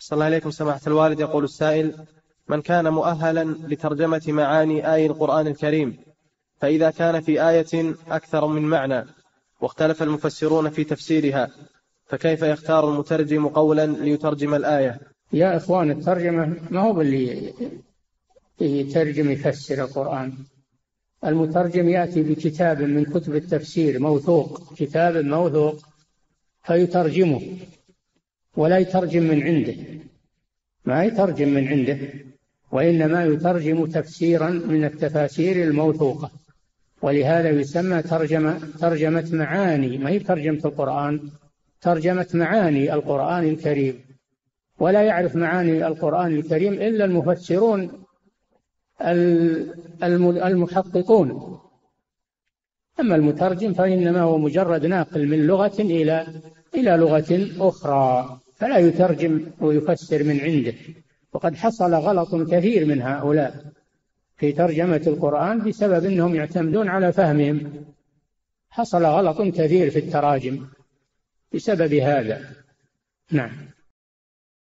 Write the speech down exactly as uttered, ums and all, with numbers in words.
أحسن الله إليكم سماحة الوالد. يقول السائل: من كان مؤهلا لترجمة معاني آي القرآن الكريم، فإذا كان في آية أكثر من معنى واختلف المفسرون في تفسيرها، فكيف يختار المترجم قولا ليترجم الآية؟ يا إخوان، الترجمة ما هو باللي يترجم يفسر القرآن. المترجم يأتي بكتاب من كتب التفسير موثوق، كتاب موثوق فيترجمه، ولا يترجم من عنده، ما يترجم من عنده، وإنما يترجم تفسيرا من التفاسير الموثوقة، ولهذا يسمى ترجمة ترجمة معاني، ما هي ترجمة القرآن، ترجمة معاني القرآن الكريم. ولا يعرف معاني القرآن الكريم إلا المفسرون المحققون، أما المترجم فإنما هو مجرد ناقل من لغة إلى إلى لغة أخرى، فلا يترجم ويفسر من عنده. وقد حصل غلط كثير من هؤلاء في ترجمة القرآن بسبب أنهم يعتمدون على فهمهم، حصل غلط كثير في التراجم بسبب هذا. نعم.